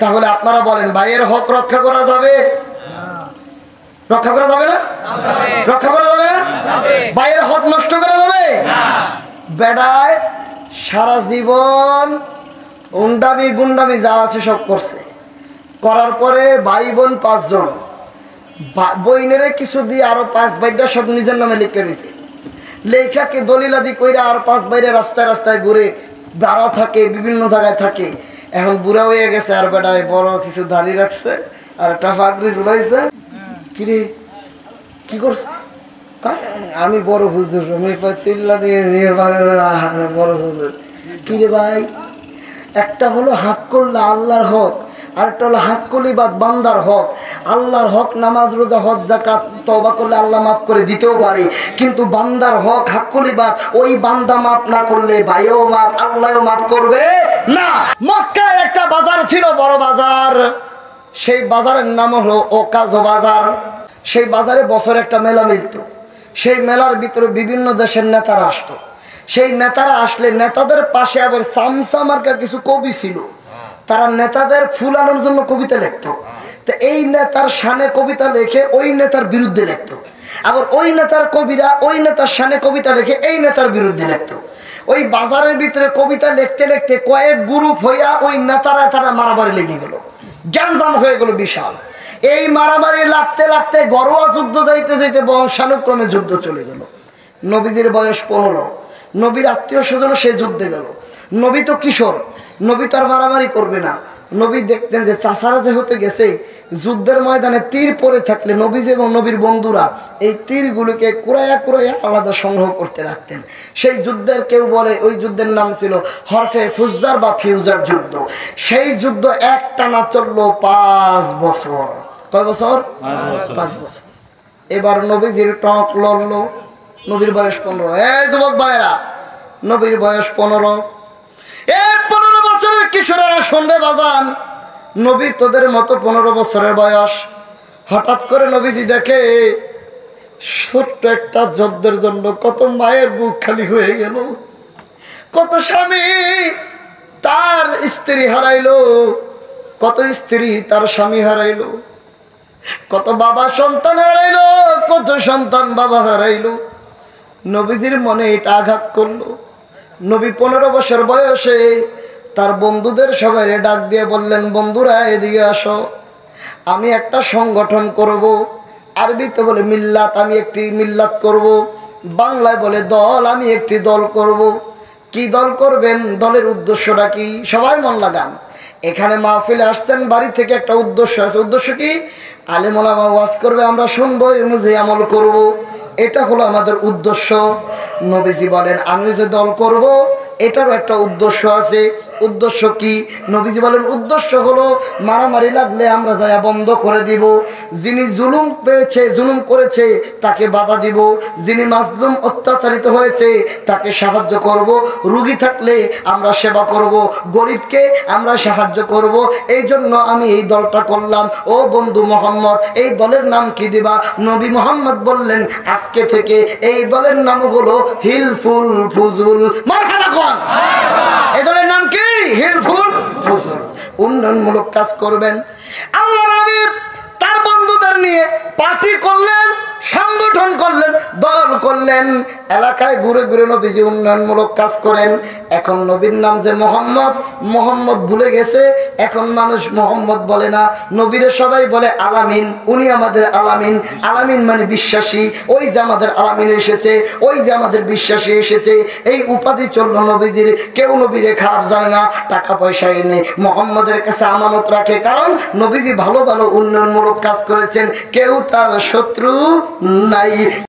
তাহলে আপনারা বলেন ভাইয়ের হক রক্ষা করা যাবে? রক্ষা করা যাবে না? রক্ষা করা যাবে? ভাইয়ের হক নষ্ট করা যাবে? বেড়ায় সারা জীবন উন্ডামি গুন্ডামি যা আছে সব করছে, করার পরে ভাই বোন পাঁচজন, বইনেরে কিছু দিয়ে আরো পাঁচ ভাইটা সব নিজের নামে লিখে দিয়েছে। লেখাকে দলিলাদি কইরা আর পাঁচ বাইরে রাস্তায় রাস্তায় ঘুরে দাঁড়া থাকে, বিভিন্ন জায়গায় থাকে। এখন বুড়া হয়ে গেছে, আর বেটায় বড় কিছু দাঁড়িয়ে রাখছে, আর একটা ফাগরি ঝুলাইছে। কিরে কি করছে? আমি বড় হুজুর, আমি চিল্লা দিয়ে বড় হুজুর। কিরে ভাই, একটা হলো হাক করলে আল্লাহর হক, আরেকটা হলো হাক করলি বাদ বান্দার হক। আল্লাহর হক নামাজ রোজা হজ যাকাত তওবা করলে আল্লাহ মাফ করে দিতেও পারে, কিন্তু বান্দার হক হাক করলি বাদ, ওই বান্দা মাফ না করলে ভাইও মাফ, আল্লাহও মাফ করবে না। মক্কায় একটা বাজার ছিল, বড় বাজার। সেই বাজারের নাম হলো ওকাজো বাজার। সেই বাজারে বছরে একটা মেলা মিলত। সেই মেলার ভিতরে বিভিন্ন দেশের নেতারা আসতো। সেই নেতারা আসলে নেতাদের পাশে আবার সামসা মার্কা কিছু কবি ছিল, তারা নেতাদের ফুলানোর জন্য কবিতা লিখতো। তো এই নেতার শানে কবিতা লিখে ওই নেতার বিরুদ্ধে লিখতো, আবার ওই নেতার কবিরা ওই নেতার শানে কবিতা লিখে এই নেতার বিরুদ্ধে লিখতো। ওই বাজারের ভিতরে কবিতা লিখতে লিখতে কয়েক গ্রুপ হইয়া ওই নেতারা তারা মারামারি লেগে গেল, জ্ঞানদাম হয়ে গেল বিশাল। এই মারামারি লাগতে লাগতে ঘরোয়া যুদ্ধ যাইতে যাইতে বংশানুক্রমে যুদ্ধ চলে গেল। নবীজির বয়স 15, নবীর আত্মীয় স্বজন সে যুদ্ধে গেল। নবী তো কিশোর, নবী তার মারামারি করবে না। নবী দেখতেন যে চাষারা যে হতে গেছে, যুদ্ধের ময়দানে তীর পড়ে থাকলে নবী এবং নবীর বন্ধুরা এই তীরগুলোকে কুড়াইয়া কুড়াইয়া আলাদা সংগ্রহ করতে রাখতেন। সেই যুদ্ধের কেউ বলে ওই যুদ্ধের নাম ছিল হরফে ফুজ্জার বা ফিউজার যুদ্ধ। সেই যুদ্ধ একটানা চললো 5 বছর। কয় বছর? 5 বছর। এবার নবীজির টক লড়লো। নবীর বয়স 15। এই যুবক ভাইরা, নবীর বয়স 15। এই 15 বছরের কিশোরেরা শুনলে বাজান, নবী তোদের মতো 15 বছরের বয়স। হঠাৎ করে নবীজি দেখে ছোট্ট একটা যুদ্ধের জন্য কত মায়ের বুক খালি হয়ে গেল, কত স্বামী তার স্ত্রী হারাইলো, কত স্ত্রী তার স্বামী হারাইলো, কত বাবা সন্তান হারাইলো, কত সন্তান বাবা হারাইলো। নবীজির মনে এটা আঘাত করলো। নবী 15 বছর বয়সে তার বন্ধুদের সবাই ডাক দিয়ে বললেন, বন্ধুরা এদিকে আসো, আমি একটা সংগঠন করব। আরবিতে বলে মিল্লাত, আমি একটি মিল্লাত করব। বাংলায় বলে দল, আমি একটি দল করব। কি দল করবেন? দলের উদ্দেশ্যটা কি? সবাই মন লাগান। এখানে মাহফিলে আসছেন, বাড়ি থেকে একটা উদ্দেশ্য আছে। উদ্দেশ্য কি? আলেম ওলামা ওয়াজ করবে, আমরা শুনবো, অনুযায়ী আমল করব। এটা হলো আমাদের উদ্দেশ্য। নবীজি বলেন, আমি যে দল করব এটারও একটা উদ্দেশ্য আছে। উদ্দেশ্য কি? নবীজি বলেন, উদ্দেশ্য হলো মারামারি লাগলে আমরা যায়া বন্ধ করে দিব, যিনি জুলুম পেয়েছে জুলুম করেছে তাকে বাধা দিব, যিনি মাজলুম অত্যাচারিত হয়েছে তাকে সাহায্য করব, রুগী থাকলে আমরা সেবা করব, গরিবকে আমরা সাহায্য করব। এই জন্য আমি এই দলটা করলাম। ও বন্ধু মোহাম্মদ, এই দলের নাম কি দিবা? নবী মোহাম্মদ বললেন, আজকে থেকে এই দলের নাম হলো হিলফুল ফুজুল। মারখানা কোন? এই দলের নাম কি? হিলফুল ফুজুল। উন্নয়নমূলক কাজ করবেন। আল্লাহর হাবিব তার বন্ধুদের নিয়ে পার্টি করলেন, সংগঠন করলেন, দল করলেন। এলাকায় ঘুরে ঘুরে নবীজি উন্নয়নমূলক কাজ করেন। এখন নবীর নাম যে মোহাম্মদ, মোহাম্মদ ভুলে গেছে। এখন মানুষ মোহাম্মদ বলে না, নবীরে সবাই বলে আলামিন। উনি আমাদের আলামিন। আলামিন মানে বিশ্বাসী। ওই যে আমাদের আলামিন এসেছে, ওই যে আমাদের বিশ্বাসী এসেছে, এই উপাধি চলল নবীজির। কেউ নবীরে খারাপ জানে না, টাকা পয়সা এনে মোহাম্মদের কাছে আমানত রাখে, কারণ নবীজি ভালো ভালো উন্নয়নমূলক কাজ করেছেন, কেউ তার শত্রু নাই।